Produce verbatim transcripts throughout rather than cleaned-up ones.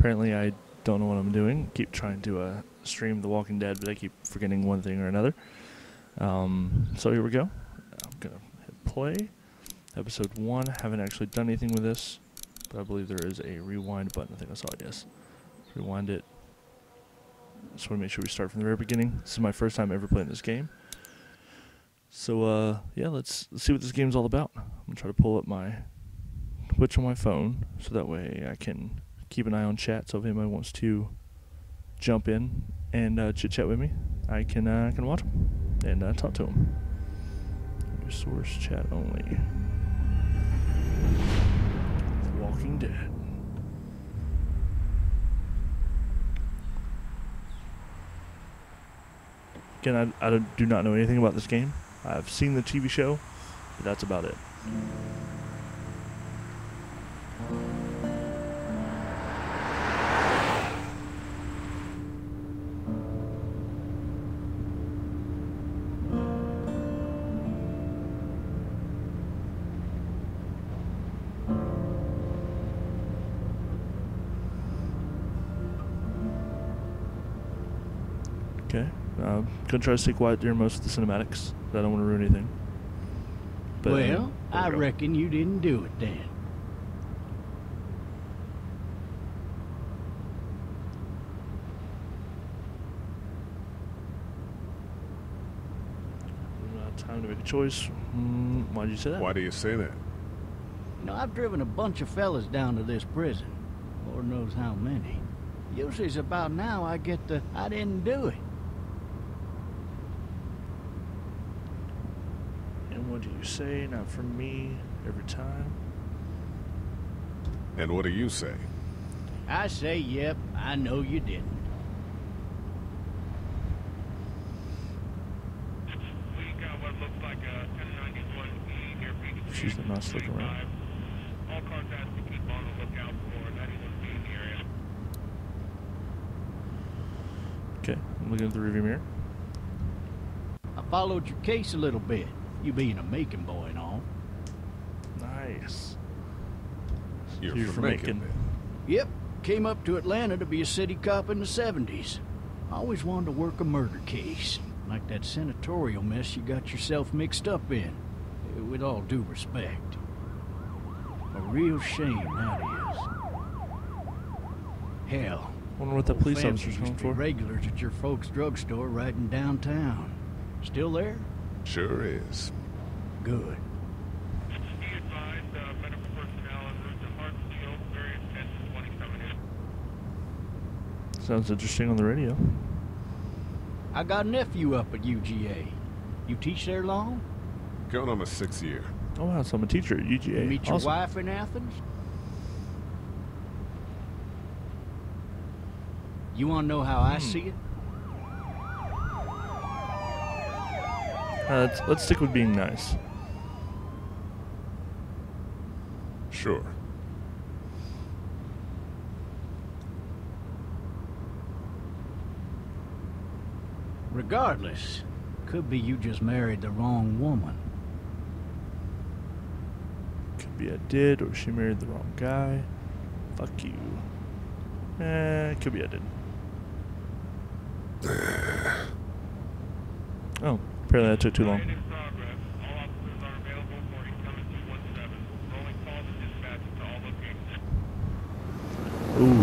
Apparently I don't know what I'm doing. Keep trying to uh, stream The Walking Dead, but I keep forgetting one thing or another. Um, so here we go. I'm going to hit play. Episode one. Haven't actually done anything with this, but I believe there is a rewind button. I think I saw it, yes. Rewind it. Just want to make sure we start from the very beginning. This is my first time ever playing this game. So, uh, yeah, let's, let's see what this game's all about. I'm going to try to pull up my Twitch on my phone, so that way I can keep an eye on chat, so if anybody wants to jump in and uh, chit-chat with me, I can, uh, I can watch them and uh, talk to them. Source chat only. The Walking Dead. Again, I, I do not know anything about this game. I've seen the T V show, but that's about it. Gonna try to stay quiet during most of the cinematics. I don't want to ruin anything. But, well, um, we I go. reckon you didn't do it then. Not time to make a choice. Mm, why did you say that? Why do you say that? You know, I've driven a bunch of fellas down to this prison. Lord knows how many. Usually, it's about now I get the I didn't do it. What do you say? Not from me every time. And what do you say? I say, yep, I know you didn't. We got what looks like a ten ninety-one E near Beach. She's the most looking around. All cars have to keep on the lookout for ninety-one E in the area. Okay, I'm looking at the rearview mirror. I followed your case a little bit. You being a Macon boy and all. Nice. You're, You're from Macon. Macon. Yep. Came up to Atlanta to be a city cop in the seventies. I always wanted to work a murder case. Like that senatorial mess you got yourself mixed up in. With all due respect. A real shame, that is. Hell. Wonder what the police officer's going for. Regulars at your folks' drugstore right in downtown. Still there? Sure is. Good. Be advised, uh, medical personnel en route to Hartsfield, various ten to twenty-seven. Sounds interesting on the radio. I got a nephew up at U G A. You teach there long? Going on my sixth year. Oh, wow, so I'm a teacher at U G A. You meet your awesome. wife in Athens? You want to know how mm. I see it? Uh, let's, let's stick with being nice. Sure. Regardless, could be you just married the wrong woman. Could be I did, or she married the wrong guy. Fuck you. Eh, could be I did. Oh. Apparently that took too long. Ooh.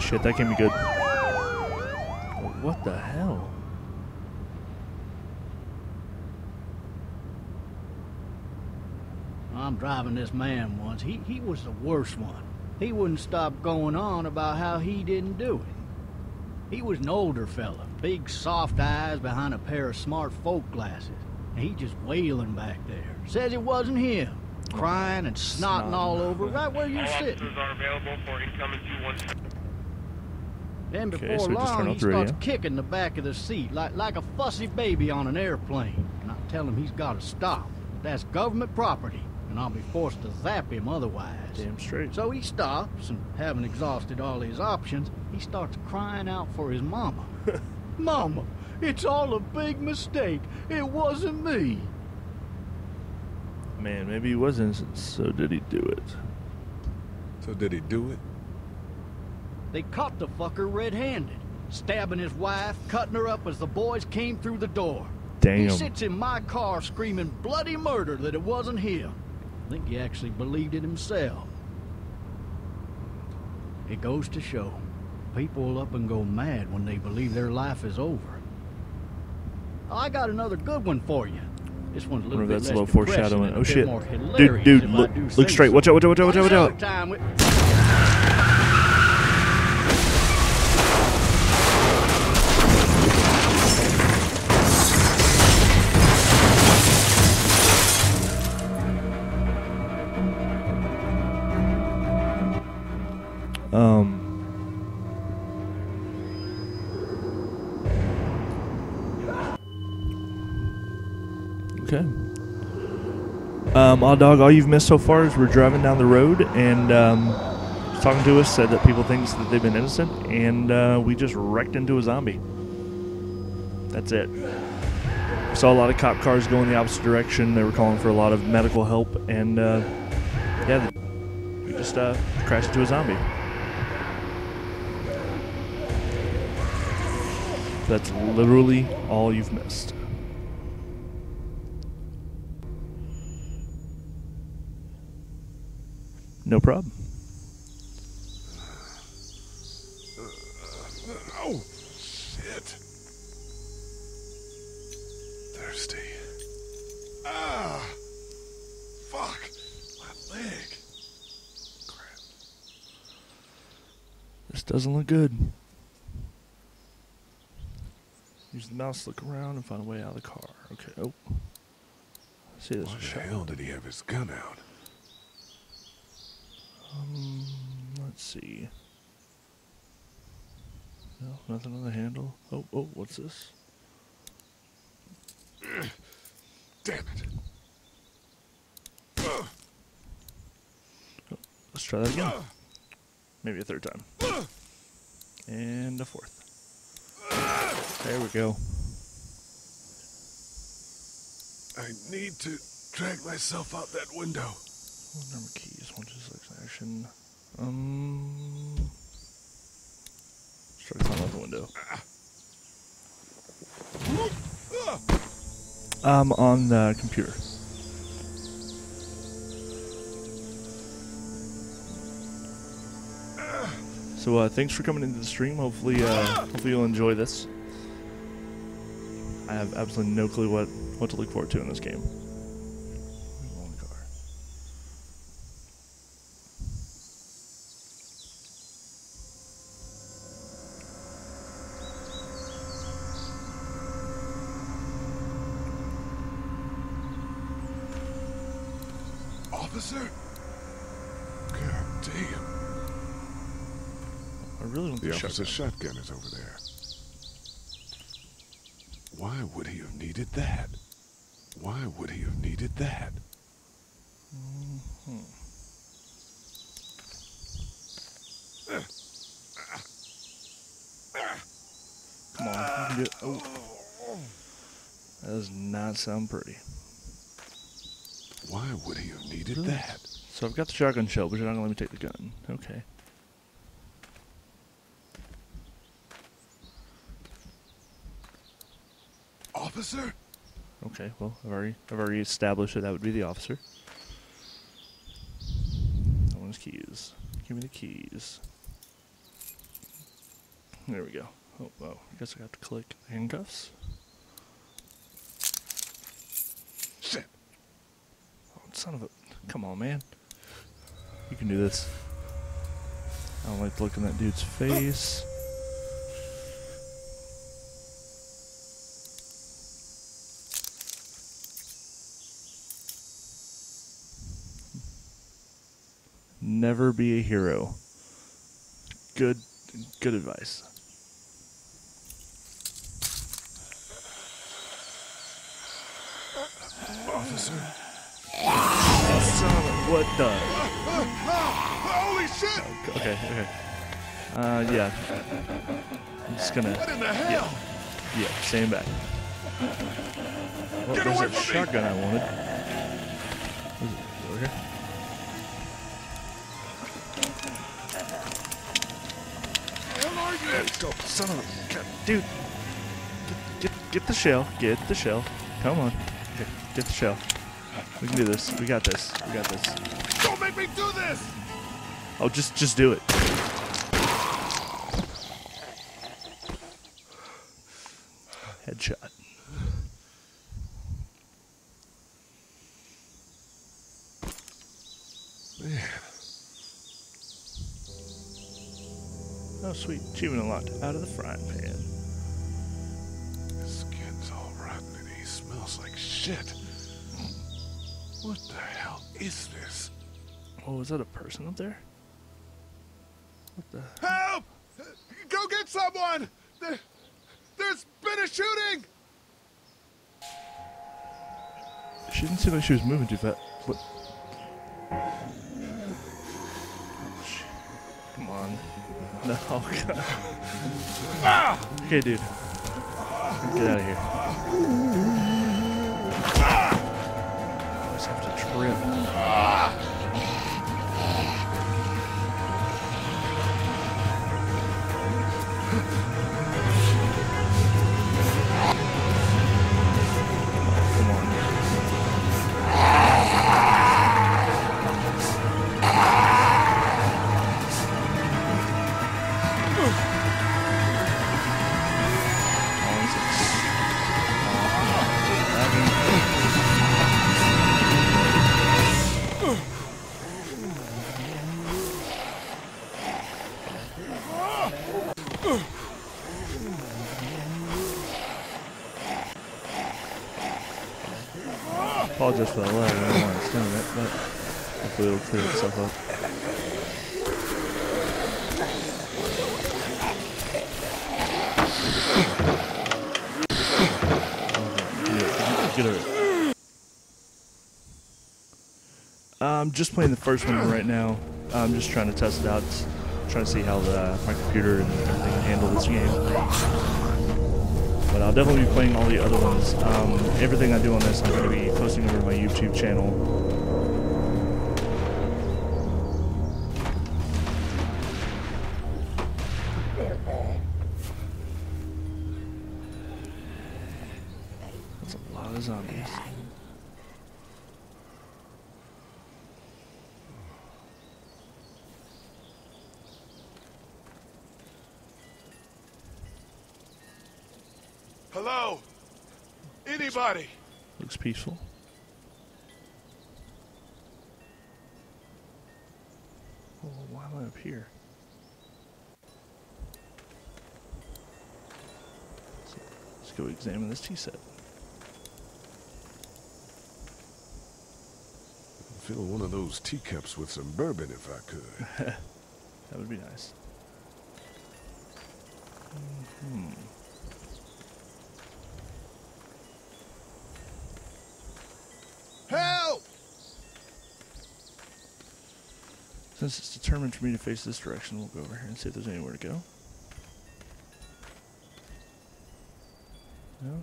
Shit, that can be good. What the hell? I'm driving this man once. He, he was the worst one. He wouldn't stop going on about how he didn't do it. He was an older fella, big soft eyes behind a pair of smart folk glasses. And he just wailing back there. Says it wasn't him. Crying and snotting all over right where you're sitting. Are available for incoming two one seven. Then before okay, so long, he starts kicking the back of the seat like, like a fussy baby on an airplane. And I tell him he's got to stop. That's government property, and I'll be forced to zap him otherwise. Damn straight. So he stops, and having exhausted all his options, he starts crying out for his mama. Mama, it's all a big mistake. It wasn't me. Man, maybe he was innocent, so did he do it? So did he do it? They caught the fucker red-handed, stabbing his wife, cutting her up as the boys came through the door. Damn. He sits in my car screaming bloody murder that it wasn't him. I think he actually believed it himself. It goes to show, people will up and go mad when they believe their life is over. I got another good one for you. This one's a little bit less foreshadowing. Oh shit. Dude, dude, look, look straight. Watch out, watch out, watch out, watch out, watch out. Um. Okay. Um, Odd Dog, all you've missed so far is we're driving down the road and um, talking to us said that people think that they've been innocent, and uh, we just wrecked into a zombie. That's it. Saw a lot of cop cars going the opposite direction. They were calling for a lot of medical help, and uh, yeah, we just uh, crashed into a zombie. That's literally all you've missed. No problem. Oh, shit. Thirsty. Ah, fuck. My leg. Crap. This doesn't look good. Use the mouse to look around and find a way out of the car. Okay, oh. I see this. Why the hell did he have his gun out? Um, let's see. No, nothing on the handle. Oh, oh, what's this? Damn it. Oh, let's try that again. Maybe a third time. And a fourth. There we go. I need to drag myself out that window. What number keys? One, two, six, action. Um. Let's try to climb out the window. I'm on the computer. So, uh, thanks for coming into the stream. Hopefully, uh, hopefully you'll enjoy this. I have absolutely no clue what, what to look forward to in this game. The shotgun is over there. Why would he have needed that? Why would he have needed that? Mm-hmm. uh, uh, uh, Come on. Uh, you can get, oh. That does not sound pretty. Why would he have needed really? that? So I've got the shotgun shell, but you're not going to let me take the gun. Okay. Officer? Okay, well, I've already, I've already established that that would be the officer. I want his keys. Give me the keys. There we go. Oh, oh, I guess I have to click handcuffs. Shit. Oh, son of a... Come on, man. You can do this. I don't like to look in that dude's face. Oh. Never be a hero. Good, good advice. Officer. What the? Holy shit! Okay, okay. Uh, yeah. I'm just gonna. What in the hell? Yeah, yeah, stand back. Well, there's a shotgun I wanted. Is it over here? are you? Let's go, son of a... God, dude. Get, get, get the shell. Get the shell. Come on. Here, get the shell. We can do this. We got this. We got this. Don't make me do this! Oh, just, just do it. Headshot. Oh, sweet. Achievement unlocked. Out of the frying pan. His skin's all rotten and he smells like shit. What the hell is this? Oh, is that a person up there? What the... Help! Go get someone! There, there's been a shooting! She didn't seem like she was moving too fast. What? Come on. No, God. Ah! Okay, dude. Get out of here. Ah! I always have to trip. Ah! Just for the line, I don't want to stand it, but hopefully it'll clear itself up. Get over it. I'm just playing the first one right now. I'm just trying to test it out, trying to see how the, my computer and everything handle this game. But I'll definitely be playing all the other ones. Um, everything I do on this, I'm going to be posting over to my YouTube channel. That's a lot of zombies. Hello? Anybody? Looks peaceful. Oh, why am I up here? So, let's go examine this tea set. Fill one of those teacups with some bourbon if I could. That would be nice. Mm-hmm. Since it's determined for me to face this direction, we'll go over here and see if there's anywhere to go. No.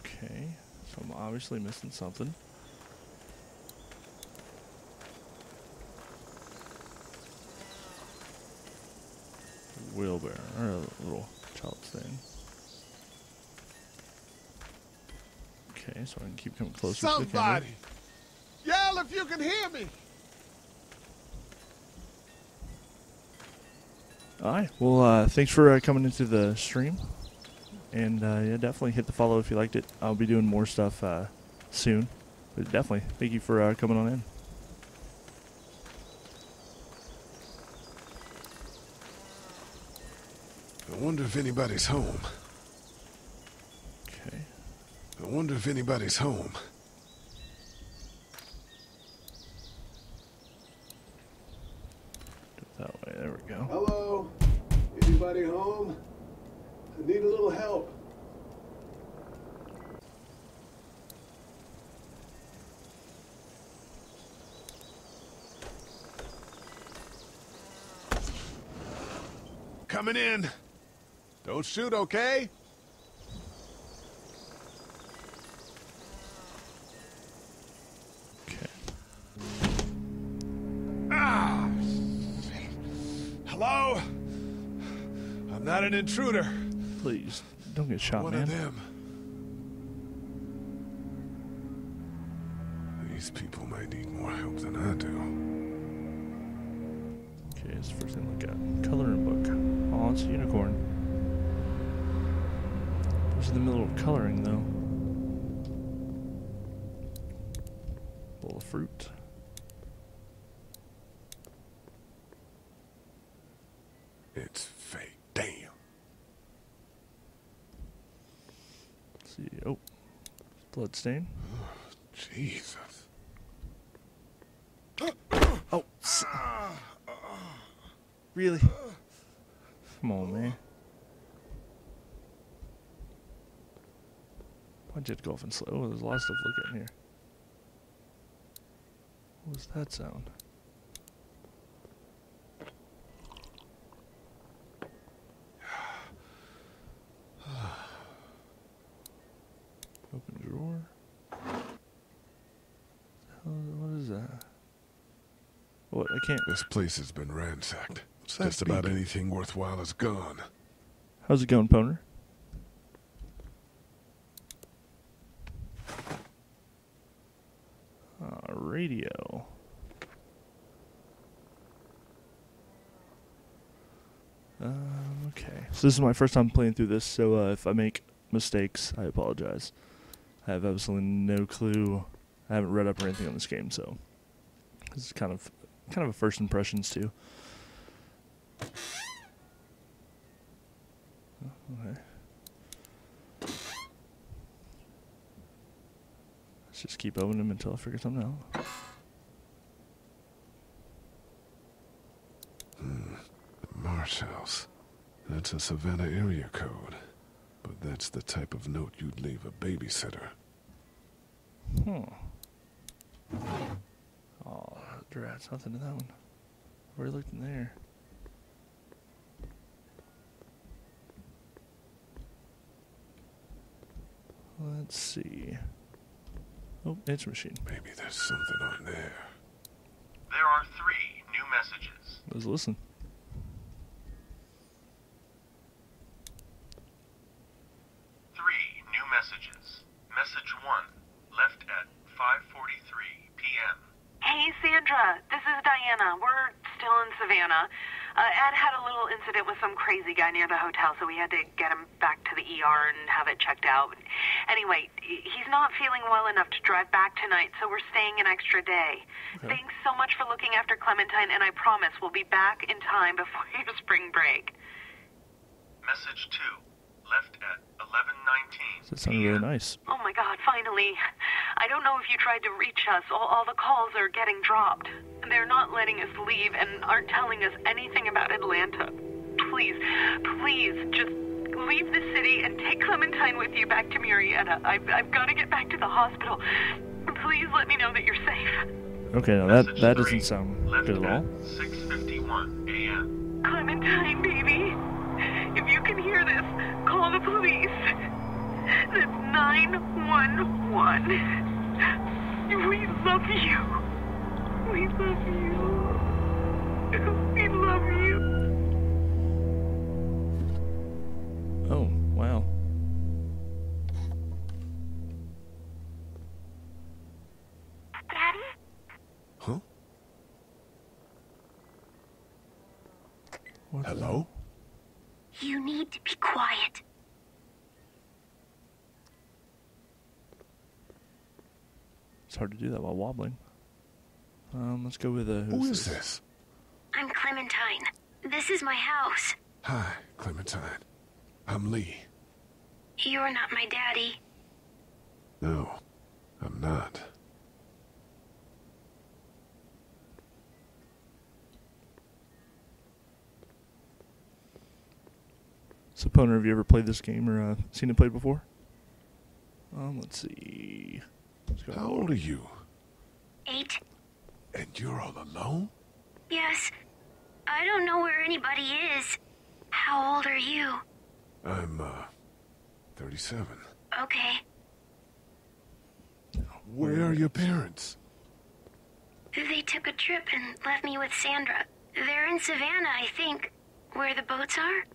Okay, so I'm obviously missing something. Wheelbarrow, or a little chop thing. Okay, so I can keep coming closer Somebody. to the camera. Yell if you can hear me. All right. Well, uh, thanks for uh, coming into the stream. And uh, yeah, definitely hit the follow if you liked it. I'll be doing more stuff uh, soon. But definitely, thank you for uh, coming on in. I wonder if anybody's home. Okay. I wonder if anybody's home. Hello? Anybody home? I need a little help. Coming in. Don't shoot, okay? Hello? I'm not an intruder. Please, don't get shot, one man. One of them. These people might need more help than I do. Okay, it's the first thing we got. Coloring book. Oh, it's a unicorn. It's in the middle of coloring, though. Bowl of fruit. It's fake. Damn. Let's see. Oh. Blood stain. Oh, Jesus. Oh. Really? Come on, man. Why'd you have to go off and slow? Oh, there's a lot of stuff looking in here. What was that sound? Open drawer. What is that? What? I can't. This place has been ransacked. What's that Just speak? About anything worthwhile is gone. How's it going, Poner? Uh, radio. Um, okay. So this is my first time playing through this. So uh, if I make mistakes, I apologize. I have absolutely no clue. I haven't read up or anything on this game, so this is kind of kind of a first impressions too. Okay. Let's just keep opening them until I figure something out. Mm, Marsh House. That's a Savannah area code. But that's the type of note you'd leave a babysitter. Hmm. Oh, drats, nothing to that one. I've already looked in there. Let's see. Oh, answer machine. Maybe there's something on there. There are three new messages. Let's listen. Messages. Message one, left at five forty-three p m Hey, Sandra. This is Diana. We're still in Savannah. Uh, Ed had a little incident with some crazy guy near the hotel, so we had to get him back to the E R and have it checked out. Anyway, he's not feeling well enough to drive back tonight, so we're staying an extra day. Okay. Thanks so much for looking after Clementine, and I promise we'll be back in time before your spring break. Message two. Left at eleven nineteen. That sounded really nice. Oh my God, finally. I don't know if you tried to reach us. All, all the calls are getting dropped. They're not letting us leave and aren't telling us anything about Atlanta. Please, please, just leave the city and take Clementine with you back to Murrieta. I've, I've got to get back to the hospital. Please let me know that you're safe. Okay, now that, that doesn't sound good at all. six fifty-one a m Clementine, baby. If you can hear this, call the police. That's nine one one. We love you. We love you. We love you. Oh, wow. Daddy? Huh? What's Hello? That? You need to be quiet. It's hard to do that while wobbling. Um, let's go with a... Who is this? I'm Clementine. This is my house. Hi, Clementine. I'm Lee. You're not my daddy. No, I'm not. So, Poner, have you ever played this game or uh, seen it played before? Um, let's see. Let's go. How old are you? Eight. And you're all alone? Yes. I don't know where anybody is. How old are you? I'm, uh, thirty-seven. Okay. Where are your parents? They took a trip and left me with Sandra. They're in Savannah, I think, where the boats are.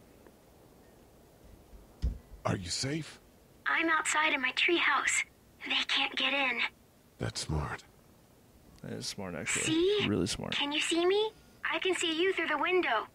Are you safe? I'm outside in my treehouse. They can't get in. That's smart. That is smart, actually. See? Really smart. Can you see me? I can see you through the window.